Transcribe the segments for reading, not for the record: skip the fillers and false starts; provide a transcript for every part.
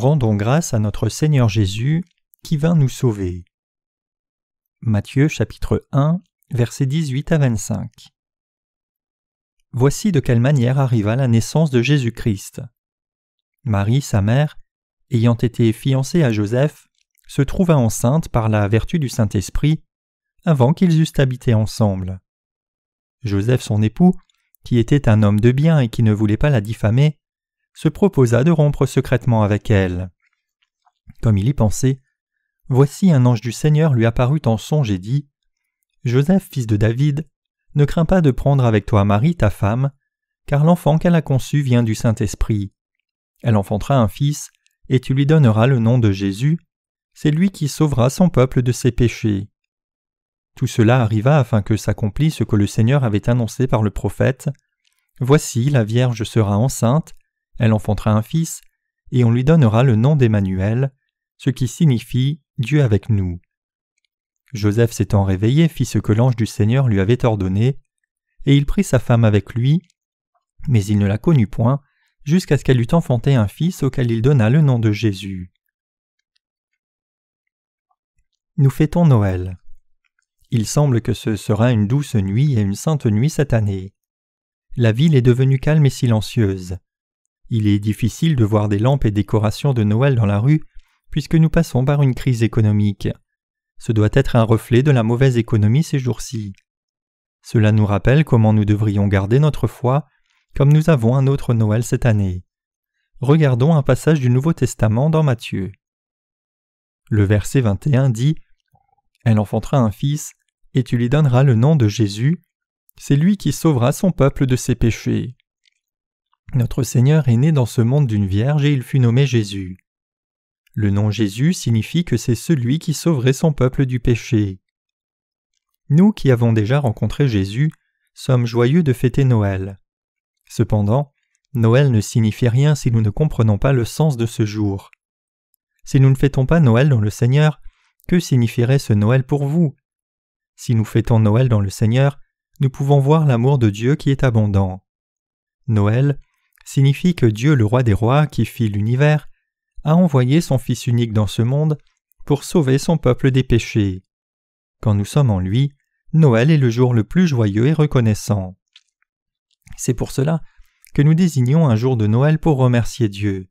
Rendons grâce à notre Seigneur Jésus, qui vint nous sauver. Matthieu chapitre 1, versets 18 à 25. Voici de quelle manière arriva la naissance de Jésus-Christ. Marie, sa mère, ayant été fiancée à Joseph, se trouva enceinte par la vertu du Saint-Esprit, avant qu'ils eussent habité ensemble. Joseph, son époux, qui était un homme de bien et qui ne voulait pas la diffamer, se proposa de rompre secrètement avec elle. Comme il y pensait, voici un ange du Seigneur lui apparut en songe et dit, « Joseph, fils de David, ne crains pas de prendre avec toi Marie, ta femme, car l'enfant qu'elle a conçu vient du Saint-Esprit. Elle enfantera un fils, et tu lui donneras le nom de Jésus, c'est lui qui sauvera son peuple de ses péchés. » Tout cela arriva afin que s'accomplisse ce que le Seigneur avait annoncé par le prophète. « Voici, la Vierge sera enceinte, elle enfantera un fils, et on lui donnera le nom d'Emmanuel, ce qui signifie « Dieu avec nous ». Joseph s'étant réveillé fit ce que l'ange du Seigneur lui avait ordonné, et il prit sa femme avec lui, mais il ne la connut point, jusqu'à ce qu'elle eût enfanté un fils auquel il donna le nom de Jésus. Nous fêtons Noël. Il semble que ce sera une douce nuit et une sainte nuit cette année. La ville est devenue calme et silencieuse. Il est difficile de voir des lampes et décorations de Noël dans la rue, puisque nous passons par une crise économique. Ce doit être un reflet de la mauvaise économie ces jours-ci. Cela nous rappelle comment nous devrions garder notre foi, comme nous avons un autre Noël cette année. Regardons un passage du Nouveau Testament dans Matthieu. Le verset 21 dit « Elle enfantera un fils, et tu lui donneras le nom de Jésus, c'est lui qui sauvera son peuple de ses péchés. » Notre Seigneur est né dans ce monde d'une vierge et il fut nommé Jésus. Le nom Jésus signifie que c'est celui qui sauverait son peuple du péché. Nous qui avons déjà rencontré Jésus, sommes joyeux de fêter Noël. Cependant, Noël ne signifie rien si nous ne comprenons pas le sens de ce jour. Si nous ne fêtons pas Noël dans le Seigneur, que signifierait ce Noël pour vous? Si nous fêtons Noël dans le Seigneur, nous pouvons voir l'amour de Dieu qui est abondant. Noël signifie que Dieu, le roi des rois qui fit l'univers, a envoyé son Fils unique dans ce monde pour sauver son peuple des péchés. Quand nous sommes en lui, Noël est le jour le plus joyeux et reconnaissant. C'est pour cela que nous désignons un jour de Noël pour remercier Dieu.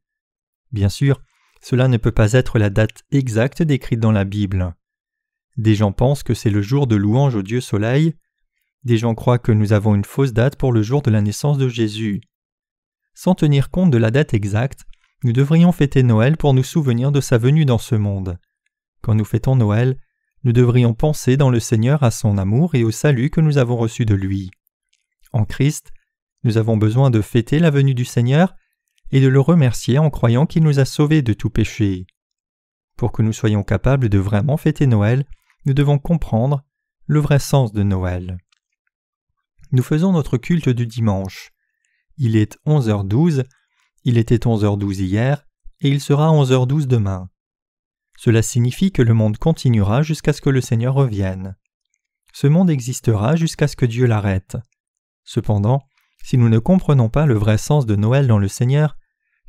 Bien sûr, cela ne peut pas être la date exacte décrite dans la Bible. Des gens pensent que c'est le jour de louange au Dieu Soleil, des gens croient que nous avons une fausse date pour le jour de la naissance de Jésus. Sans tenir compte de la date exacte, nous devrions fêter Noël pour nous souvenir de sa venue dans ce monde. Quand nous fêtons Noël, nous devrions penser dans le Seigneur à son amour et au salut que nous avons reçu de lui. En Christ, nous avons besoin de fêter la venue du Seigneur et de le remercier en croyant qu'il nous a sauvés de tout péché. Pour que nous soyons capables de vraiment fêter Noël, nous devons comprendre le vrai sens de Noël. Nous faisons notre culte du dimanche. Il est 11h12, il était 11h12 hier, et il sera 11h12 demain. Cela signifie que le monde continuera jusqu'à ce que le Seigneur revienne. Ce monde existera jusqu'à ce que Dieu l'arrête. Cependant, si nous ne comprenons pas le vrai sens de Noël dans le Seigneur,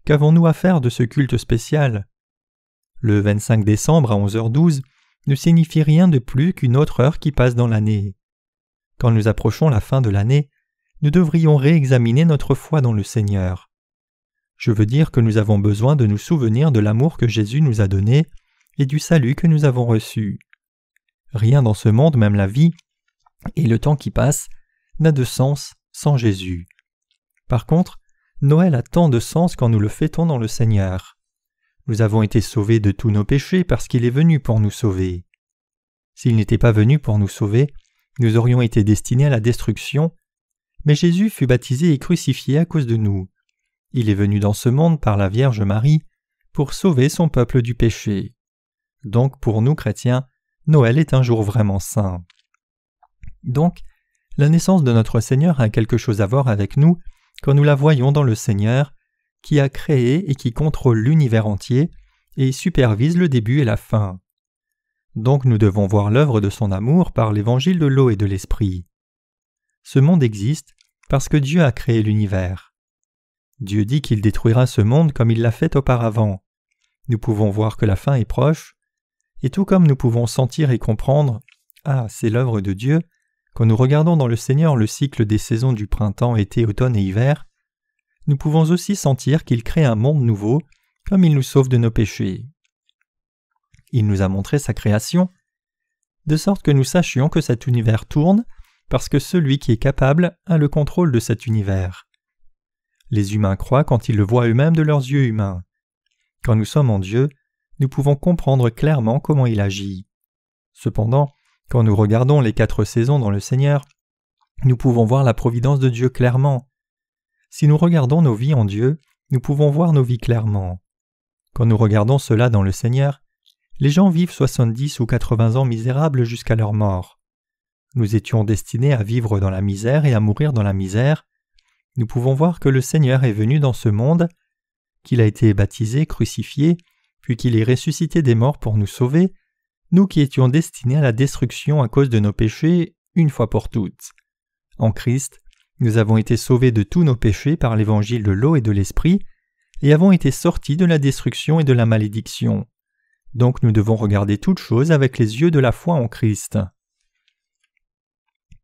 qu'avons-nous à faire de ce culte spécial? Le 25 décembre à 11h12 ne signifie rien de plus qu'une autre heure qui passe dans l'année. Quand nous approchons la fin de l'année, nous devrions réexaminer notre foi dans le Seigneur. Je veux dire que nous avons besoin de nous souvenir de l'amour que Jésus nous a donné et du salut que nous avons reçu. Rien dans ce monde, même la vie, et le temps qui passe, n'a de sens sans Jésus. Par contre, Noël a tant de sens quand nous le fêtons dans le Seigneur. Nous avons été sauvés de tous nos péchés parce qu'il est venu pour nous sauver. S'il n'était pas venu pour nous sauver, nous aurions été destinés à la destruction, mais Jésus fut baptisé et crucifié à cause de nous. Il est venu dans ce monde par la Vierge Marie pour sauver son peuple du péché. Donc pour nous chrétiens, Noël est un jour vraiment saint. Donc, la naissance de notre Seigneur a quelque chose à voir avec nous quand nous la voyons dans le Seigneur, qui a créé et qui contrôle l'univers entier et supervise le début et la fin. Donc nous devons voir l'œuvre de son amour par l'évangile de l'eau et de l'esprit. Ce monde existe parce que Dieu a créé l'univers. Dieu dit qu'il détruira ce monde comme il l'a fait auparavant. Nous pouvons voir que la fin est proche, et tout comme nous pouvons sentir et comprendre « Ah, c'est l'œuvre de Dieu », quand nous regardons dans le Seigneur le cycle des saisons du printemps, été, automne et hiver, nous pouvons aussi sentir qu'il crée un monde nouveau, comme il nous sauve de nos péchés. Il nous a montré sa création, de sorte que nous sachions que cet univers tourne, parce que celui qui est capable a le contrôle de cet univers. Les humains croient quand ils le voient eux-mêmes de leurs yeux humains. Quand nous sommes en Dieu, nous pouvons comprendre clairement comment il agit. Cependant, quand nous regardons les 4 saisons dans le Seigneur, nous pouvons voir la providence de Dieu clairement. Si nous regardons nos vies en Dieu, nous pouvons voir nos vies clairement. Quand nous regardons cela dans le Seigneur, les gens vivent 70 ou 80 ans misérables jusqu'à leur mort. Nous étions destinés à vivre dans la misère et à mourir dans la misère. Nous pouvons voir que le Seigneur est venu dans ce monde, qu'il a été baptisé, crucifié, puis qu'il est ressuscité des morts pour nous sauver, nous qui étions destinés à la destruction à cause de nos péchés, une fois pour toutes. En Christ, nous avons été sauvés de tous nos péchés par l'évangile de l'eau et de l'esprit, et avons été sortis de la destruction et de la malédiction. Donc nous devons regarder toutes choses avec les yeux de la foi en Christ.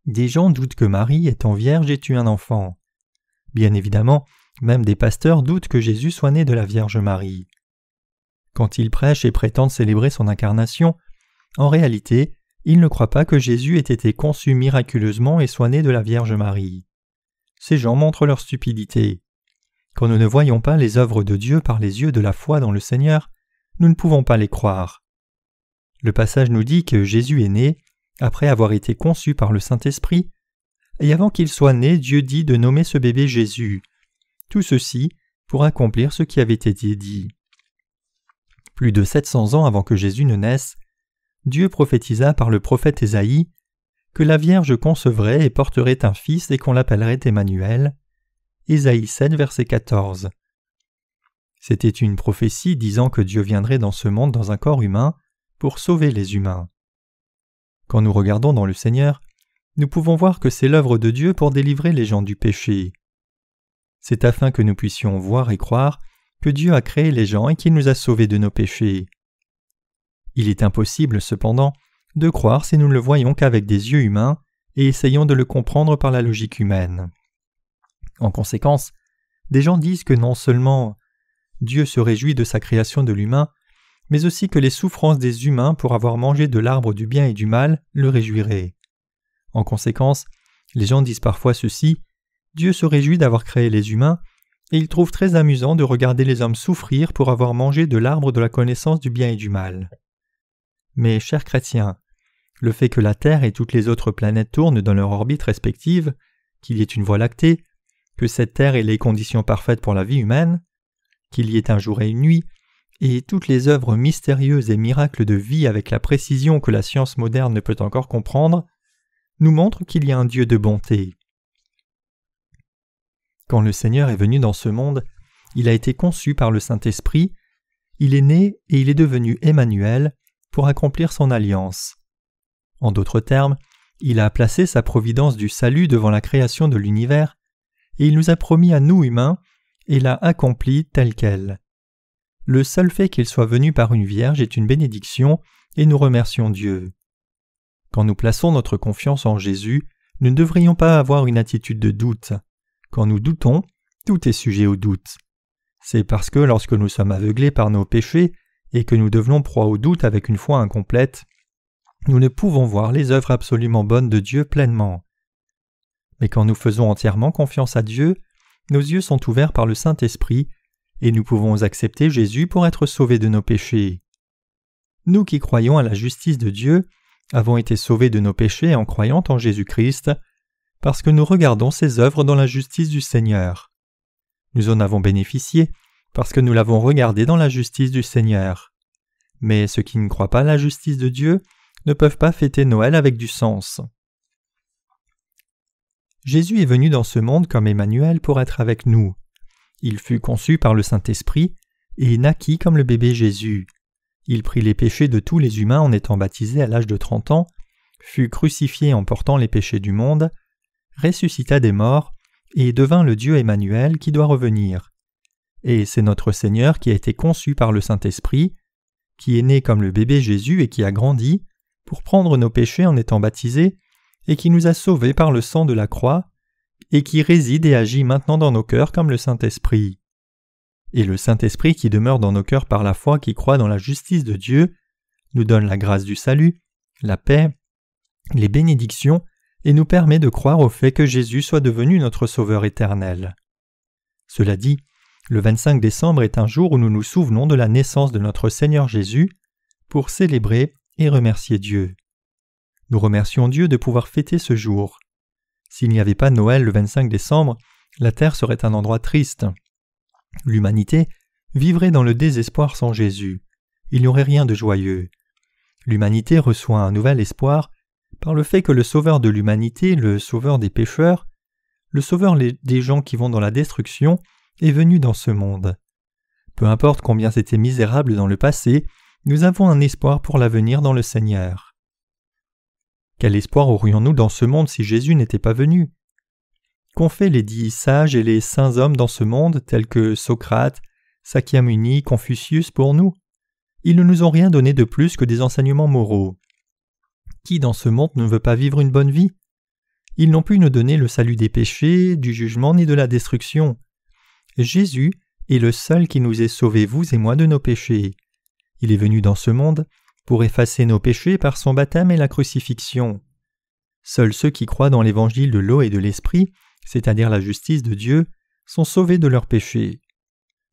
Des gens doutent que Marie, étant vierge, ait eu un enfant. Bien évidemment, même des pasteurs doutent que Jésus soit né de la Vierge Marie. Quand ils prêchent et prétendent célébrer son incarnation, en réalité, ils ne croient pas que Jésus ait été conçu miraculeusement et soit né de la Vierge Marie. Ces gens montrent leur stupidité. Quand nous ne voyons pas les œuvres de Dieu par les yeux de la foi dans le Seigneur, nous ne pouvons pas les croire. Le passage nous dit que Jésus est né, après avoir été conçu par le Saint-Esprit, et avant qu'il soit né, Dieu dit de nommer ce bébé Jésus. Tout ceci pour accomplir ce qui avait été dit. Plus de 700 ans avant que Jésus ne naisse, Dieu prophétisa par le prophète Ésaïe que la Vierge concevrait et porterait un fils et qu'on l'appellerait Emmanuel. Ésaïe 7, verset 14. C'était une prophétie disant que Dieu viendrait dans ce monde dans un corps humain pour sauver les humains. Quand nous regardons dans le Seigneur, nous pouvons voir que c'est l'œuvre de Dieu pour délivrer les gens du péché. C'est afin que nous puissions voir et croire que Dieu a créé les gens et qu'il nous a sauvés de nos péchés. Il est impossible, cependant, de croire si nous ne le voyons qu'avec des yeux humains et essayons de le comprendre par la logique humaine. En conséquence, des gens disent que non seulement Dieu se réjouit de sa création de l'humain, mais aussi que les souffrances des humains pour avoir mangé de l'arbre du bien et du mal le réjouiraient. En conséquence, les gens disent parfois ceci, « Dieu se réjouit d'avoir créé les humains, et il trouve très amusant de regarder les hommes souffrir pour avoir mangé de l'arbre de la connaissance du bien et du mal. » Mais, chers chrétiens, le fait que la Terre et toutes les autres planètes tournent dans leur orbite respective, qu'il y ait une voie lactée, que cette Terre ait les conditions parfaites pour la vie humaine, qu'il y ait un jour et une nuit, et toutes les œuvres mystérieuses et miracles de vie avec la précision que la science moderne ne peut encore comprendre, nous montre qu'il y a un Dieu de bonté. Quand le Seigneur est venu dans ce monde, il a été conçu par le Saint-Esprit, il est né et il est devenu Emmanuel pour accomplir son alliance. En d'autres termes, il a placé sa providence du salut devant la création de l'univers et il nous a promis à nous humains et l'a accompli tel quel. Le seul fait qu'il soit venu par une vierge est une bénédiction et nous remercions Dieu. Quand nous plaçons notre confiance en Jésus, nous ne devrions pas avoir une attitude de doute. Quand nous doutons, tout est sujet au doute. C'est parce que lorsque nous sommes aveuglés par nos péchés et que nous devenons proie au doute avec une foi incomplète, nous ne pouvons voir les œuvres absolument bonnes de Dieu pleinement. Mais quand nous faisons entièrement confiance à Dieu, nos yeux sont ouverts par le Saint-Esprit et nous pouvons accepter Jésus pour être sauvés de nos péchés. Nous qui croyons à la justice de Dieu, avons été sauvés de nos péchés en croyant en Jésus-Christ, parce que nous regardons ses œuvres dans la justice du Seigneur. Nous en avons bénéficié, parce que nous l'avons regardé dans la justice du Seigneur. Mais ceux qui ne croient pas à la justice de Dieu ne peuvent pas fêter Noël avec du sens. Jésus est venu dans ce monde comme Emmanuel pour être avec nous. Il fut conçu par le Saint-Esprit et naquit comme le bébé Jésus. Il prit les péchés de tous les humains en étant baptisé à l'âge de 30 ans, fut crucifié en portant les péchés du monde, ressuscita des morts et devint le Dieu Emmanuel qui doit revenir. et c'est notre Seigneur qui a été conçu par le Saint-Esprit, qui est né comme le bébé Jésus et qui a grandi, pour prendre nos péchés en étant baptisé, et qui nous a sauvés par le sang de la croix, et qui réside et agit maintenant dans nos cœurs comme le Saint-Esprit. Et le Saint-Esprit qui demeure dans nos cœurs par la foi qui croit dans la justice de Dieu, nous donne la grâce du salut, la paix, les bénédictions, et nous permet de croire au fait que Jésus soit devenu notre Sauveur éternel. Cela dit, le 25 décembre est un jour où nous nous souvenons de la naissance de notre Seigneur Jésus pour célébrer et remercier Dieu. Nous remercions Dieu de pouvoir fêter ce jour. S'il n'y avait pas Noël le 25 décembre, la terre serait un endroit triste. L'humanité vivrait dans le désespoir sans Jésus. Il n'y aurait rien de joyeux. L'humanité reçoit un nouvel espoir par le fait que le sauveur de l'humanité, le sauveur des pécheurs, le sauveur des gens qui vont dans la destruction, est venu dans ce monde. Peu importe combien c'était misérable dans le passé, nous avons un espoir pour l'avenir dans le Seigneur. Quel espoir aurions-nous dans ce monde si Jésus n'était pas venu? Qu'ont fait les 10 sages et les saints hommes dans ce monde, tels que Socrate, Sakyamuni, Confucius, pour nous? Ils ne nous ont rien donné de plus que des enseignements moraux. Qui dans ce monde ne veut pas vivre une bonne vie? Ils n'ont pu nous donner le salut des péchés, du jugement ni de la destruction. Jésus est le seul qui nous ait sauvés, vous et moi, de nos péchés. Il est venu dans ce monde pour effacer nos péchés par son baptême et la crucifixion. Seuls ceux qui croient dans l'évangile de l'eau et de l'esprit, c'est-à-dire la justice de Dieu, sont sauvés de leurs péchés.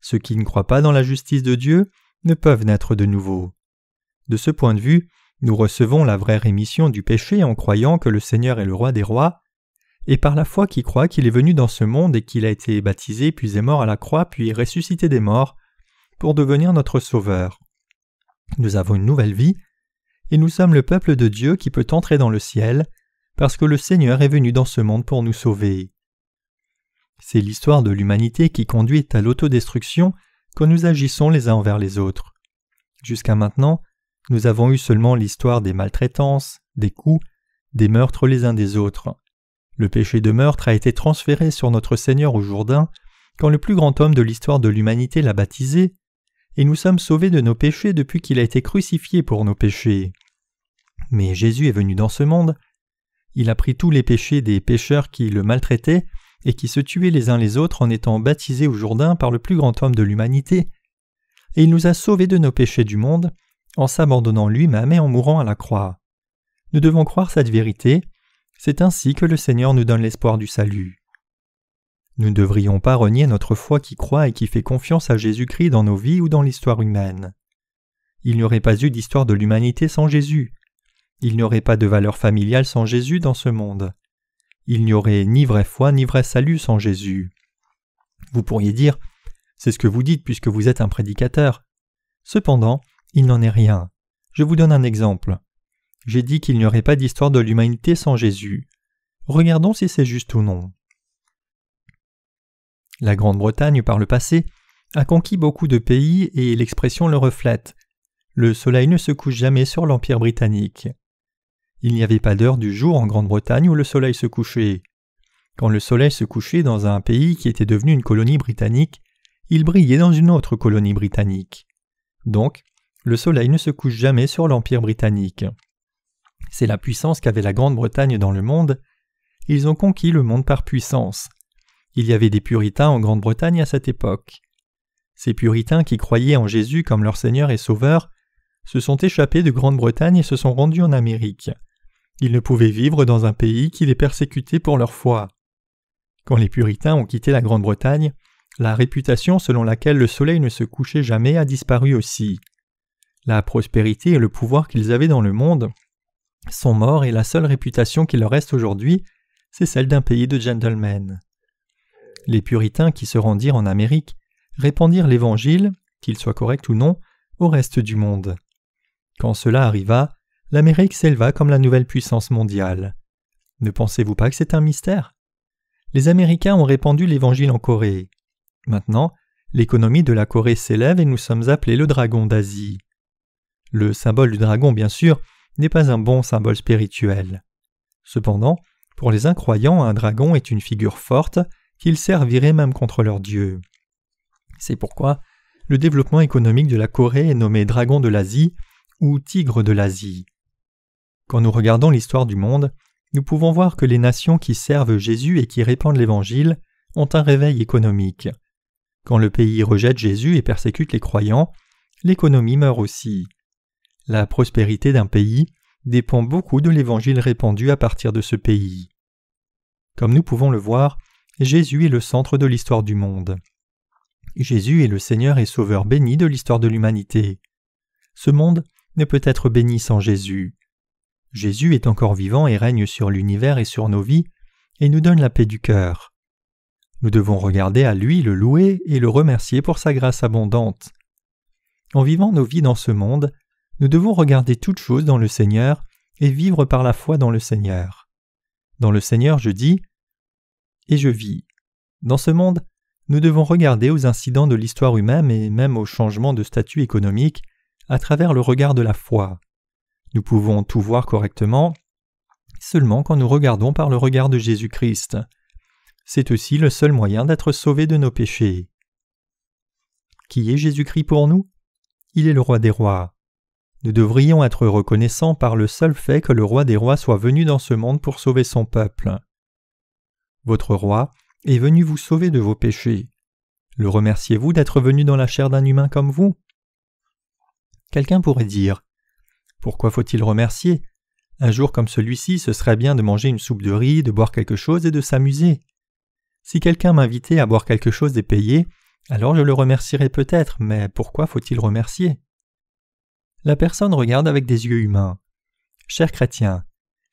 Ceux qui ne croient pas dans la justice de Dieu ne peuvent naître de nouveau. De ce point de vue, nous recevons la vraie rémission du péché en croyant que le Seigneur est le roi des rois, et par la foi qui croit qu'il est venu dans ce monde et qu'il a été baptisé, puis est mort à la croix, puis est ressuscité des morts, pour devenir notre sauveur. Nous avons une nouvelle vie, et nous sommes le peuple de Dieu qui peut entrer dans le ciel, parce que le Seigneur est venu dans ce monde pour nous sauver. C'est l'histoire de l'humanité qui conduit à l'autodestruction quand nous agissons les uns envers les autres. Jusqu'à maintenant, nous avons eu seulement l'histoire des maltraitances, des coups, des meurtres les uns des autres. Le péché de meurtre a été transféré sur notre Seigneur au Jourdain quand le plus grand homme de l'histoire de l'humanité l'a baptisé, et nous sommes sauvés de nos péchés depuis qu'il a été crucifié pour nos péchés. Mais Jésus est venu dans ce monde. Il a pris tous les péchés des pécheurs qui le maltraitaient et qui se tuaient les uns les autres en étant baptisés au Jourdain par le plus grand homme de l'humanité. Et il nous a sauvés de nos péchés du monde en s'abandonnant lui-même et en mourant à la croix. Nous devons croire cette vérité. C'est ainsi que le Seigneur nous donne l'espoir du salut. Nous ne devrions pas renier notre foi qui croit et qui fait confiance à Jésus-Christ dans nos vies ou dans l'histoire humaine. Il n'y aurait pas eu d'histoire de l'humanité sans Jésus. Il n'y aurait pas de valeur familiale sans Jésus dans ce monde. Il n'y aurait ni vraie foi ni vrai salut sans Jésus. Vous pourriez dire, c'est ce que vous dites puisque vous êtes un prédicateur. Cependant, il n'en est rien. Je vous donne un exemple. J'ai dit qu'il n'y aurait pas d'histoire de l'humanité sans Jésus. Regardons si c'est juste ou non. La Grande-Bretagne, par le passé, a conquis beaucoup de pays et l'expression le reflète. Le soleil ne se couche jamais sur l'Empire britannique. Il n'y avait pas d'heure du jour en Grande-Bretagne où le soleil se couchait. Quand le soleil se couchait dans un pays qui était devenu une colonie britannique, il brillait dans une autre colonie britannique. Donc, le soleil ne se couche jamais sur l'Empire britannique. C'est la puissance qu'avait la Grande-Bretagne dans le monde. Ils ont conquis le monde par puissance. Il y avait des puritains en Grande-Bretagne à cette époque. Ces puritains qui croyaient en Jésus comme leur Seigneur et Sauveur se sont échappés de Grande-Bretagne et se sont rendus en Amérique. Ils ne pouvaient vivre dans un pays qui les persécutait pour leur foi. Quand les puritains ont quitté la Grande-Bretagne, la réputation selon laquelle le soleil ne se couchait jamais a disparu aussi. La prospérité et le pouvoir qu'ils avaient dans le monde sont morts et la seule réputation qui leur reste aujourd'hui, c'est celle d'un pays de gentlemen. Les puritains qui se rendirent en Amérique répandirent l'Évangile, qu'il soit correct ou non, au reste du monde. Quand cela arriva, l'Amérique s'éleva comme la nouvelle puissance mondiale. Ne pensez-vous pas que c'est un mystère? Les Américains ont répandu l'Évangile en Corée. Maintenant, l'économie de la Corée s'élève et nous sommes appelés le dragon d'Asie. Le symbole du dragon, bien sûr, n'est pas un bon symbole spirituel. Cependant, pour les incroyants, un dragon est une figure forte qu'ils serviraient même contre leur Dieu. C'est pourquoi le développement économique de la Corée est nommé dragon de l'Asie ou tigre de l'Asie. Quand nous regardons l'histoire du monde, nous pouvons voir que les nations qui servent Jésus et qui répandent l'Évangile ont un réveil économique. Quand le pays rejette Jésus et persécute les croyants, l'économie meurt aussi. La prospérité d'un pays dépend beaucoup de l'Évangile répandu à partir de ce pays. Comme nous pouvons le voir, Jésus est le centre de l'histoire du monde. Jésus est le Seigneur et Sauveur béni de l'histoire de l'humanité. Ce monde ne peut être béni sans Jésus. Jésus est encore vivant et règne sur l'univers et sur nos vies, et nous donne la paix du cœur. Nous devons regarder à lui, le louer et le remercier pour sa grâce abondante. En vivant nos vies dans ce monde, nous devons regarder toutes choses dans le Seigneur et vivre par la foi dans le Seigneur. Dans le Seigneur, je dis « et je vis ». Dans ce monde, nous devons regarder aux incidents de l'histoire humaine et même aux changements de statut économique à travers le regard de la foi. Nous pouvons tout voir correctement seulement quand nous regardons par le regard de Jésus-Christ. C'est aussi le seul moyen d'être sauvés de nos péchés. Qui est Jésus-Christ pour nous? Il est le roi des rois. Nous devrions être reconnaissants par le seul fait que le roi des rois soit venu dans ce monde pour sauver son peuple. Votre roi est venu vous sauver de vos péchés. Le remerciez-vous d'être venu dans la chair d'un humain comme vous? Quelqu'un pourrait dire, pourquoi faut-il remercier? Un jour comme celui-ci, ce serait bien de manger une soupe de riz, de boire quelque chose et de s'amuser. Si quelqu'un m'invitait à boire quelque chose et payer, alors je le remercierais peut-être, mais pourquoi faut-il remercier? La personne regarde avec des yeux humains. Chers chrétiens,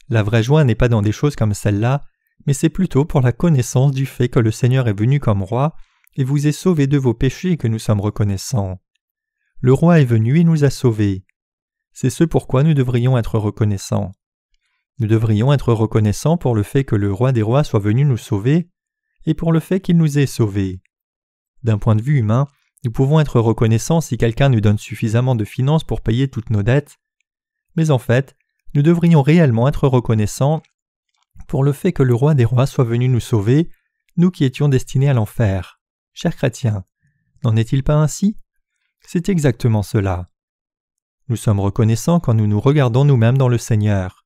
la vraie joie n'est pas dans des choses comme celle-là, mais c'est plutôt pour la connaissance du fait que le Seigneur est venu comme roi et vous est sauvé de vos péchés que nous sommes reconnaissants. Le roi est venu et nous a sauvés. C'est ce pourquoi nous devrions être reconnaissants. Nous devrions être reconnaissants pour le fait que le roi des rois soit venu nous sauver et pour le fait qu'il nous ait sauvés. D'un point de vue humain, nous pouvons être reconnaissants si quelqu'un nous donne suffisamment de finances pour payer toutes nos dettes, mais en fait, nous devrions réellement être reconnaissants pour le fait que le roi des rois soit venu nous sauver, nous qui étions destinés à l'enfer. Chers chrétiens, n'en est-il pas ainsi? C'est exactement cela. Nous sommes reconnaissants quand nous nous regardons nous-mêmes dans le Seigneur.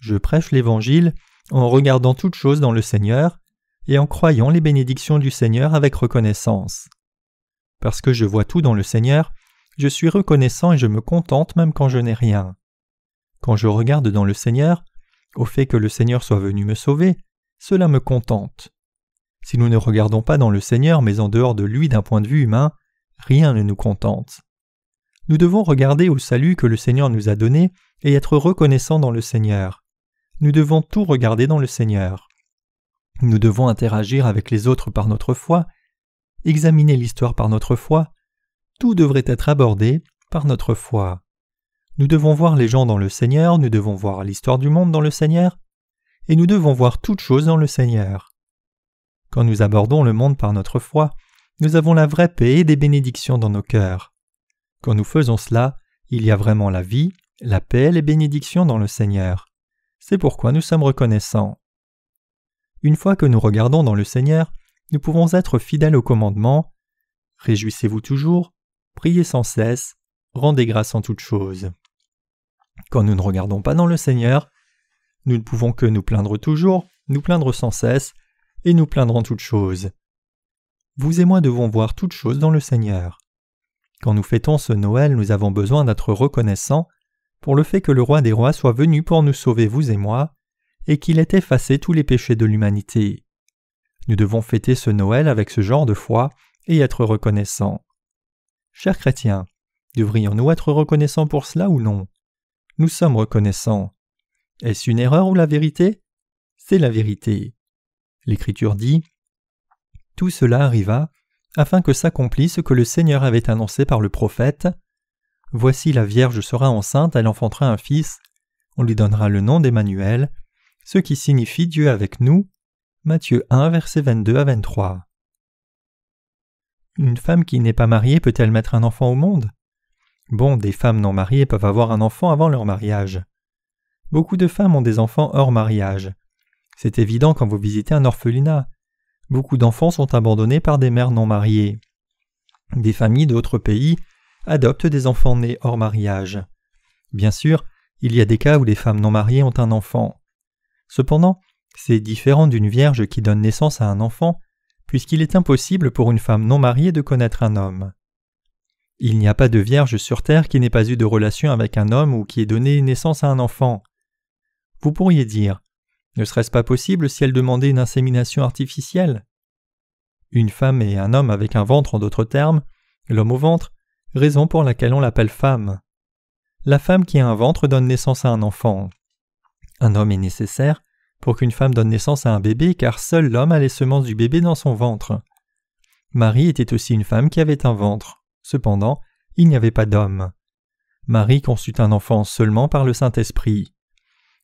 Je prêche l'Évangile en regardant toutes choses dans le Seigneur et en croyant les bénédictions du Seigneur avec reconnaissance. Parce que je vois tout dans le Seigneur, je suis reconnaissant et je me contente même quand je n'ai rien. Quand je regarde dans le Seigneur, au fait que le Seigneur soit venu me sauver, cela me contente. Si nous ne regardons pas dans le Seigneur mais en dehors de lui d'un point de vue humain, rien ne nous contente. Nous devons regarder au salut que le Seigneur nous a donné et être reconnaissants dans le Seigneur. Nous devons tout regarder dans le Seigneur. Nous devons interagir avec les autres par notre foi, examiner l'histoire par notre foi. Tout devrait être abordé par notre foi. Nous devons voir les gens dans le Seigneur, nous devons voir l'histoire du monde dans le Seigneur, et nous devons voir toutes choses dans le Seigneur. Quand nous abordons le monde par notre foi, nous avons la vraie paix et des bénédictions dans nos cœurs. Quand nous faisons cela, il y a vraiment la vie, la paix et les bénédictions dans le Seigneur. C'est pourquoi nous sommes reconnaissants. Une fois que nous regardons dans le Seigneur, nous pouvons être fidèles au commandement « Réjouissez-vous toujours, priez sans cesse, rendez grâce en toutes choses ». Quand nous ne regardons pas dans le Seigneur, nous ne pouvons que nous plaindre toujours, nous plaindre sans cesse, et nous plaindre en toutes choses. Vous et moi devons voir toutes choses dans le Seigneur. Quand nous fêtons ce Noël, nous avons besoin d'être reconnaissants pour le fait que le Roi des rois soit venu pour nous sauver vous et moi, et qu'il ait effacé tous les péchés de l'humanité. Nous devons fêter ce Noël avec ce genre de foi et être reconnaissants. Chers chrétiens, devrions-nous être reconnaissants pour cela ou non? Nous sommes reconnaissants. Est-ce une erreur ou la vérité? C'est la vérité. L'Écriture dit « Tout cela arriva afin que s'accomplisse ce que le Seigneur avait annoncé par le prophète. Voici la Vierge sera enceinte, elle enfantera un fils, on lui donnera le nom d'Emmanuel, ce qui signifie Dieu avec nous. » Matthieu 1, versets 22 à 23. Une femme qui n'est pas mariée peut-elle mettre un enfant au monde? Bon, des femmes non mariées peuvent avoir un enfant avant leur mariage. Beaucoup de femmes ont des enfants hors mariage. C'est évident quand vous visitez un orphelinat. Beaucoup d'enfants sont abandonnés par des mères non mariées. des familles d'autres pays adoptent des enfants nés hors mariage. Bien sûr, il y a des cas où les femmes non mariées ont un enfant. Cependant, c'est différent d'une vierge qui donne naissance à un enfant, puisqu'il est impossible pour une femme non mariée de connaître un homme. Il n'y a pas de vierge sur terre qui n'ait pas eu de relation avec un homme ou qui ait donné naissance à un enfant. Vous pourriez dire, ne serait-ce pas possible si elle demandait une insémination artificielle? Une femme et un homme avec un ventre en d'autres termes, l'homme au ventre, raison pour laquelle on l'appelle femme. La femme qui a un ventre donne naissance à un enfant. Un homme est nécessaire pour qu'une femme donne naissance à un bébé car seul l'homme a les semences du bébé dans son ventre. Marie était aussi une femme qui avait un ventre. Cependant, il n'y avait pas d'homme. Marie conçut un enfant seulement par le Saint-Esprit.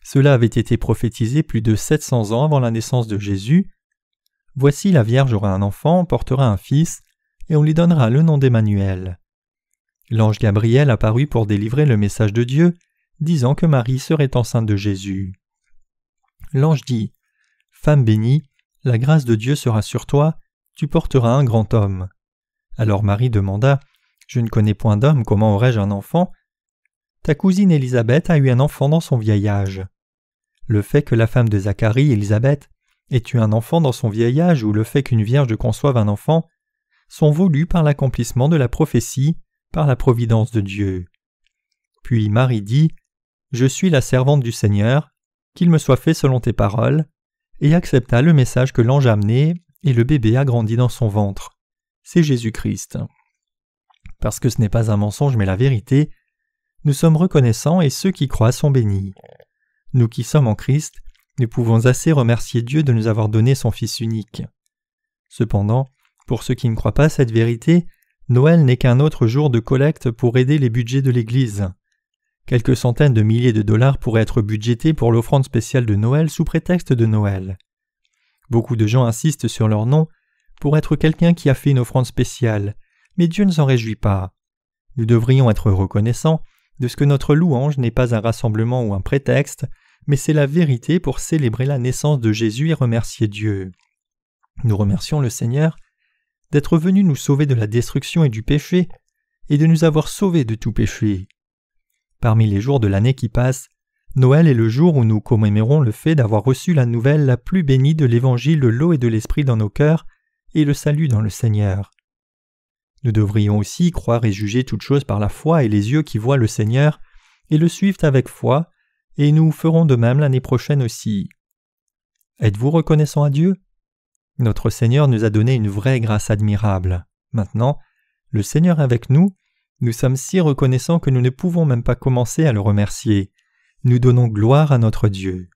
Cela avait été prophétisé plus de 700 ans avant la naissance de Jésus. Voici la Vierge aura un enfant, portera un fils, et on lui donnera le nom d'Emmanuel. L'ange Gabriel apparut pour délivrer le message de Dieu, disant que Marie serait enceinte de Jésus. L'ange dit, « Femme bénie, la grâce de Dieu sera sur toi, tu porteras un grand homme. » Alors Marie demanda, « Je ne connais point d'homme, comment aurais-je un enfant ?» Ta cousine Élisabeth a eu un enfant dans son vieil âge. Le fait que la femme de Zacharie, Élisabeth, ait eu un enfant dans son vieil âge ou le fait qu'une vierge conçoive un enfant sont voulus par l'accomplissement de la prophétie, par la providence de Dieu. Puis Marie dit, « Je suis la servante du Seigneur, qu'il me soit fait selon tes paroles, » et accepta le message que l'ange amenait, et le bébé a grandi dans son ventre. C'est Jésus-Christ. Parce que ce n'est pas un mensonge mais la vérité, nous sommes reconnaissants et ceux qui croient sont bénis. Nous qui sommes en Christ, nous pouvons assez remercier Dieu de nous avoir donné son Fils unique. Cependant, pour ceux qui ne croient pas cette vérité, Noël n'est qu'un autre jour de collecte pour aider les budgets de l'Église. Quelques centaines de milliers de dollars pourraient être budgétés pour l'offrande spéciale de Noël sous prétexte de Noël. Beaucoup de gens insistent sur leur nom pour être quelqu'un qui a fait une offrande spéciale, mais Dieu ne s'en réjouit pas. Nous devrions être reconnaissants de ce que notre louange n'est pas un rassemblement ou un prétexte, mais c'est la vérité pour célébrer la naissance de Jésus et remercier Dieu. Nous remercions le Seigneur d'être venu nous sauver de la destruction et du péché, et de nous avoir sauvés de tout péché. Parmi les jours de l'année qui passe, Noël est le jour où nous commémorons le fait d'avoir reçu la nouvelle la plus bénie de l'évangile de l'eau et de l'esprit dans nos cœurs, et le salut dans le Seigneur. Nous devrions aussi croire et juger toutes choses par la foi et les yeux qui voient le Seigneur, et le suivent avec foi, et nous ferons de même l'année prochaine aussi. Êtes-vous reconnaissant à Dieu ? Notre Seigneur nous a donné une vraie grâce admirable. Maintenant, le Seigneur avec nous, nous sommes si reconnaissants que nous ne pouvons même pas commencer à le remercier. Nous donnons gloire à notre Dieu.